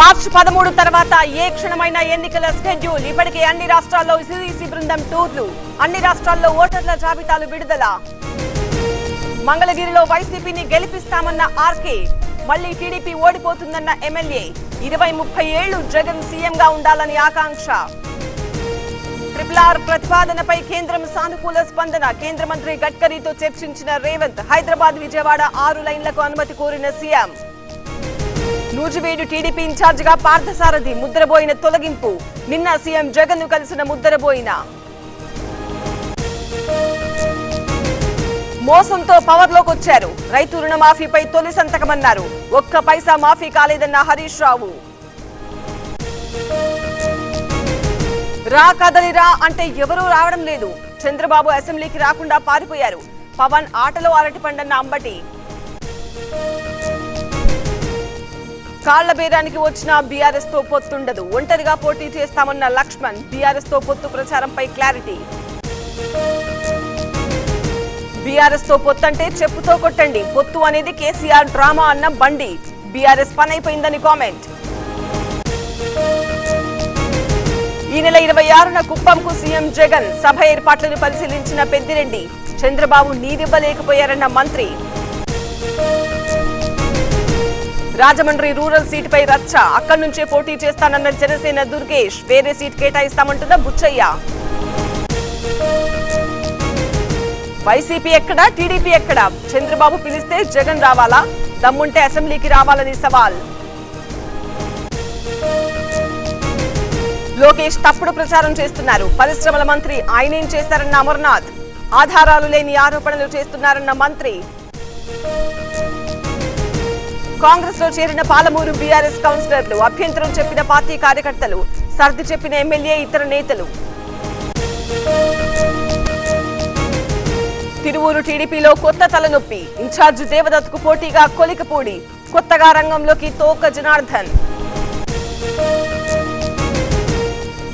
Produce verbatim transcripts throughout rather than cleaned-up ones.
మార్చి పదమూడు తర్వాత ఏ క్షణమైన ఎన్నికల షెడ్యూల్ ఇప్పటికే అన్ని రాష్ట్రాల్లో సిరీసి బృందం టూర్లు అన్ని రాష్ట్రాల్లో ఓటర్ల జాబితాలు విడుదల మంగళగిరిలో వైసీపీని గెలిపిస్తామన్న ఆర్కే మళ్ళీ టీడీపీ ఓడిపోతుందన్న ఎమ్మెల్యే ఇరవై ముప్పై ఏళ్లు జగన్ సీఎంగా ఉండాలని ఆకాంక్ష ట్రిపుల్ ఆర్ ప్రతిపాదనపై కేంద్రం సానుకూల స్పందన కేంద్ర మంత్రి గడ్కరీతో చర్చించిన రేవంత్ హైదరాబాద్ విజయవాడ ఆరు లైన్లకు అనుమతి కోరిన సీఎం నూజివేడు టీడీపీ ఇన్ఛార్జిగా పార్థసారథి ముద్రబోయిన తొలగింపు నిన్న సీఎం జగన్ను కలిసిన ముద్రబోయిన మోసంతో పవర్లోకి వచ్చారు రైతు రుణమాఫీపై తొలి సంతకమన్నారు ఒక్క పైసా మాఫీ కాలేదన్న హరీష్ రావు రా కదలిరా అంటే ఎవరూ రావడం లేదు చంద్రబాబు అసెంబ్లీకి రాకుండా పారిపోయారు పవన్ ఆటలో అరటిపండన్న అంబటి కాళ్ల బేరానికి వచ్చిన బీఆర్ఎస్ తో పొత్తుండదు ఒంటరిగా పోటీ చేస్తామన్న లక్ష్మణ్ బీఆర్ఎస్ తో పొత్తు ప్రచారంపై క్లారిటీ బీఆర్ఎస్ తో పొత్తు అంటే చెప్పుతో కొట్టండి పొత్తు అనేది కేసీఆర్ డ్రామా అన్న బండి బీఆర్ఎస్ పని అయిపోయిందని కామెంట్ ఈ నెల ఇరవై ఆరున కుప్పంకు సీఎం జగన్ సభ ఏర్పాట్లను పరిశీలించిన పెద్దిరెడ్డి చంద్రబాబు నీదివ్వలేకపోయారన్న మంత్రి రాజమండ్రి రూరల్ సీటుపై రచ్చ అక్కడి నుంచే పోటీ చేస్తానన్న జనసేన దుర్గేష్ వేరే సీట్ కేటాయిస్తామంటున్న బుచ్చయ్య వైసీపీ ఎక్కడ టీడీపీ ఎక్కడ చంద్రబాబు పిలిస్తే జగన్ రావాలా దమ్ముంటే అసెంబ్లీకి రావాలని సవాల్ లోకేష్ తప్పుడు ప్రచారం చేస్తున్నారు పరిశ్రమల మంత్రి ఆయనేం చేస్తారన్న అమర్నాథ్ ఆధారాలు లేని ఆరోపణలు చేస్తున్నారన్న మంత్రి కాంగ్రెస్ లో చేరిన పాలమూరు బీఆర్ఎస్ కౌన్సిలర్లు అభ్యంతరం చెప్పిన పార్టీ కార్యకర్తలు సర్ది చెప్పిన ఎమ్మెల్యే ఇతర నేతలు తిరువూరు టీడీపీలో కొత్త తలనొప్పి ఇన్ఛార్జ్ దేవదత్కు పోటీగా కొలికపూడి కొత్తగా రంగంలోకి తోక జనార్దన్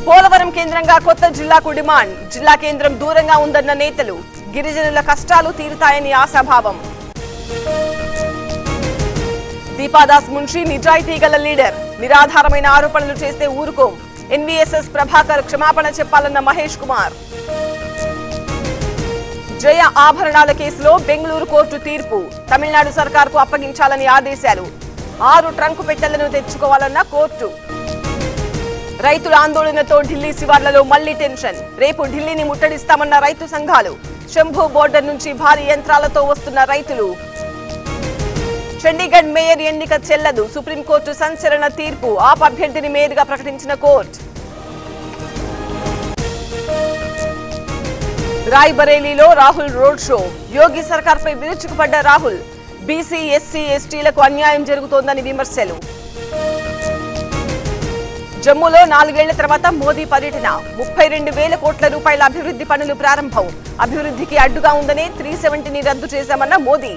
పోలవరం కేంద్రంగా కొత్త జిల్లాకు డిమాండ్ జిల్లా కేంద్రం దూరంగా ఉందన్న నేతలు గిరిజనుల కష్టాలు తీరుతాయని ఆశాభావం దీపాదాస్ మున్షి నిజాయితీ గల లీడర్ నిరాధారమైన ఆరోపణలు చేస్తే ఊరుకోం ఎన్వీఎస్ఎస్ ప్రభాకర్ క్షమాపణ చెప్పాలన్న మహేష్ కుమార్ జయ ఆభరణాల కేసులో బెంగళూరు కోర్టు తీర్పు తమిళనాడు సర్కార్కు అప్పగించాలని ఆదేశాలు ఆరు ట్రంకు పెట్టెలను తెచ్చుకోవాలన్న కోర్టు రైతుల ఆందోళనతో ఢిల్లీ శివార్లలో మళ్లీ టెన్షన్ రేపు ఢిల్లీని ముట్టడిస్తామన్న రైతు సంఘాలు శంభూ బోర్డర్ నుంచి భారీ యంత్రాలతో వస్తున్న రైతులు చండీగఢ్ మేయర్ ఎన్నిక చెల్లదు సుప్రీంకోర్టు సంచలన తీర్పు ఆప్ అభ్యర్థిని మేయర్గా ప్రకటించిన కోర్టు రాయ్బరేలీలో రాహుల్ రోడ్ షో యోగి సర్కార్పై విరుచుకుపడ్డ రాహుల్ బీసీ ఎస్సీ ఎస్టీలకు అన్యాయం జరుగుతోందని విమర్శలు జమ్మూలో నాలుగేళ్ల తర్వాత మోదీ పర్యటన ముప్పై రెండు వేల కోట్ల రూపాయల అభివృద్ధి పనులు ప్రారంభం అభివృద్ధికి అడ్డుగా ఉందనే త్రీ సెవెంటీని రద్దు చేశామన్న మోదీ